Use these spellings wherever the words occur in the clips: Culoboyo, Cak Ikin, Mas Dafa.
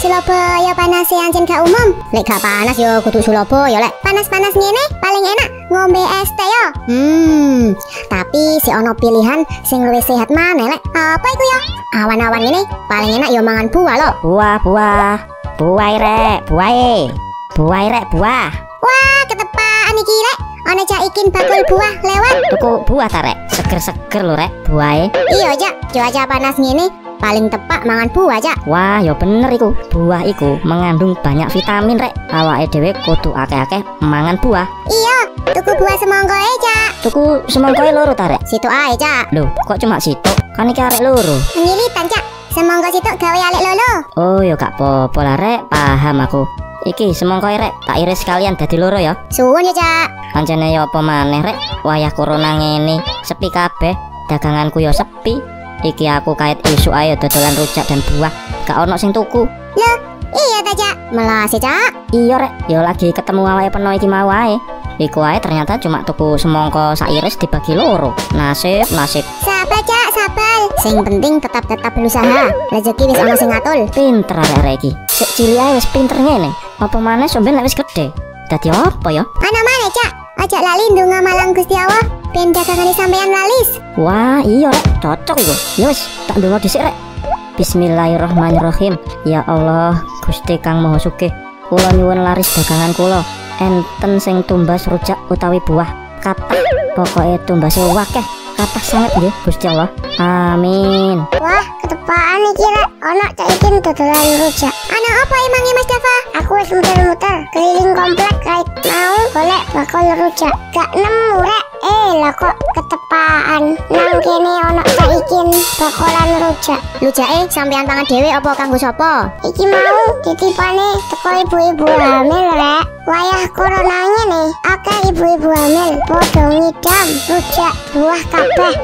Culoboyo panas sih anjen gak umum. Lek gak panas yo kudu Culoboyo lek. Panas-panas ngene paling enak ngombe es teh yo. Tapi si ono pilihan sing luwih sehat maneh lek. Apa iku yo? Awan-awan ini paling enak yo mangan buah lo. Buah rek. Wah, ketepaan iki rek. Ono cak ikin bakul buah lewat. Tuku buah ta rek. Seger-seger lho rek buahe. Iya cak, cuaca panas ngene paling tepak mangan buah cak. Wah ya bener iku, buah iku mengandung banyak vitamin rek. Awake dhewe kudu akeh-akeh mangan buah. Iya, tuku buah semangka e cak. Tuku semangka e loro ta rek. Sitok ae cak. Loh kok cuma sitok, kan iki arek loro. Ngilitan cak, semangka sitok gawe arek lolo. Oh ya gak apa-apa lah rek, paham aku. Iki semangka e rek, tak iris sekalian dadi loro ya. Suwun ya cak. Kancane ya apa maneh rek, wayah corona ngene sepi kabeh, daganganku ya sepi. Iki aku kait isu ayo dodolan rujak dan buah, gak ono sing tuku. Loh, iya ta cak? Melase cak? Iya rek, yo lagi ketemu awake peno iki mau ae. Iku ae ternyata cuma tuku semangka sak iris dibagi loro. Nasib. Sabar cak, sabar. Sing penting tetap berusaha. Rezeki wis ana sing ngatul. Pinter arek iki. Sik cilik ae wis pinter ngene. Apa maneh somben nek wis gedhe. Dadi apa ya? Ana maneh cak. Aja lali ndonga marang Gusti Allah ben dagangane sampeyan lalis. Wah, iya rek, cocok iku. Ya wis, tak ndonga dhisik rek. Bismillahirrahmanirrahim. Ya Allah, Gusti Kang Maha Sugih. Kula nyuwun laris dagangan kula. Enten sing tumbas rujak utawi buah. Kathah pokoke tumbase wakeh. Kathah sanget nggih Gusti Allah. Amin. Wah, ketepaan iki rek. Ana cak ikin dodolan rujak. Ana apa emangnya Mas Dafa? Aku wis muter-muter keliling komplek kait mau golek bakul rujak. Gak nemu rek. Lah kok ketepaan nang kene ana cak ikin bakolan rujak. Rujake sampean tangan dhewe apa kanggo sapa? Iki mau titipane teko ibu-ibu hamil rek. Wayah corona ngene akeh ibu-ibu hamil padha ngidam rujak buah kabeh.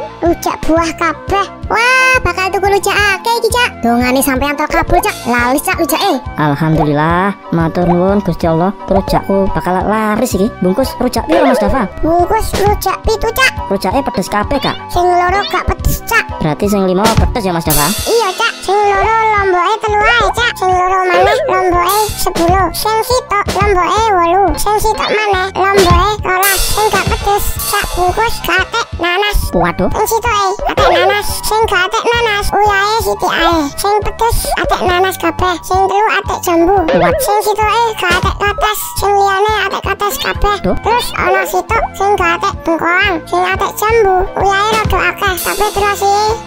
Wah, bakal tuku rujak akeh iki cak. Dongane sampean tok kabul cak. Laris cak rujake. Alhamdulillah, matur nuwun Gusti Allah, rujakku bakal laris iki. Bungkus rujak piro Mas Dafa? Bungkus rujak 7 cak. Rujaknya pedes kabeh kak? Sing loro gak pedes cak. Berarti sing 5 pedes ya Mas Dafa? Iya cak. Sing loro lomboke 3 ae cak. Sing loro maneh lomboke 10. Sing sitok lomboke 8. Sing sitok maneh lomboke 12. Sing gak pedes sak bungkus katek nanas. Waduh. Sing sitok atek nanas. Sing gak atek nanas, uyahe sithik ae. Sing pedes atek nanas kabeh. Sing 3 atek jambu. Sing sitoke gak atek kates. Sing liyane atek kates kabeh. Terus ana sitok sing gak atek bengkoang, sing atek jambu. Uyahe rada akeh, tapi terus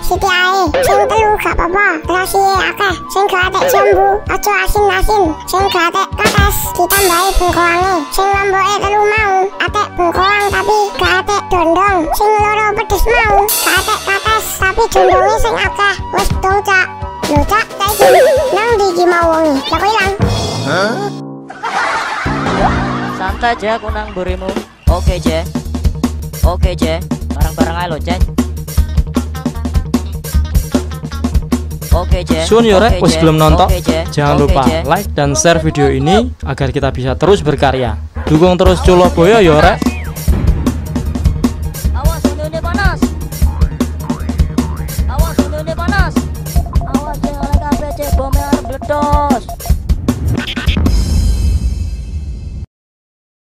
sithik ae. Sing 3 gak apa-apa, terus akeh. Sing gak atek jambu, aja asin-asin. Sing gak atek kates, ditambahi bengkoange. Sing lomboke 3 mau atek bengkoang tapi gak atek dondong. Sing loro pedes mau gak atek kates tapi dondonge sing akeh. Wis dong cak. Lho cak, nang ndi iki mau wonge? Lah kok ilang? Hah? Santai aja aku nang burimu. Oke, Je. Bareng-bareng ae lo, Je. Oke, Je. Suwun yo rek, wis belum nonton. Jangan lupa like dan share video ini agar kita bisa terus berkarya. Dukung terus Culoboyo yo rek.